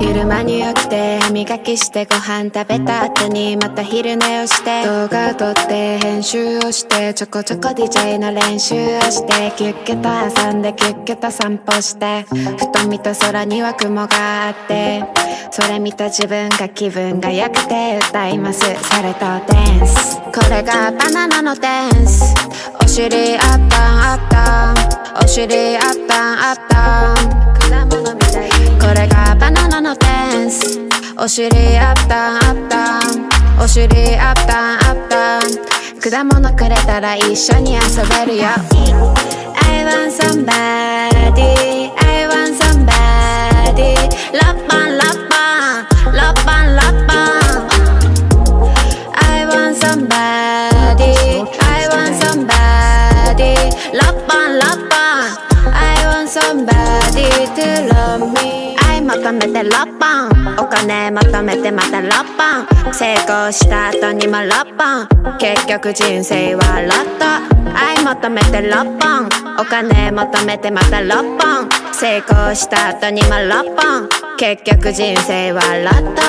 昼間に起きて歯磨きしてご飯食べた後にまた昼寝をして動画撮って編集をしてちょこちょこ DJ の練習をしてキュッキュと遊んでキュッキュと散歩してふと見た空には雲があってそれ見た自分が気分が良くて歌いますそれとダンスこれがバナナのダンスお尻アッパンアッパンお尻アッパンアッパン果物みたいこれがバナナのダンスお尻アッパンアッパンお尻アッパンアッパン果物くれたら一緒に遊べるよ I want somebody I want somebody ラッパンラッパンラッパンラッパン I want somebody I want somebody ラッパンラッパン I want somebody to love me求めてラッパンお金求めてまたラッパン成功した後にもラッパン結局人生はラット愛求めてラッパンお金求めてまたラッパン成功した後にもラッパン結局人生はラット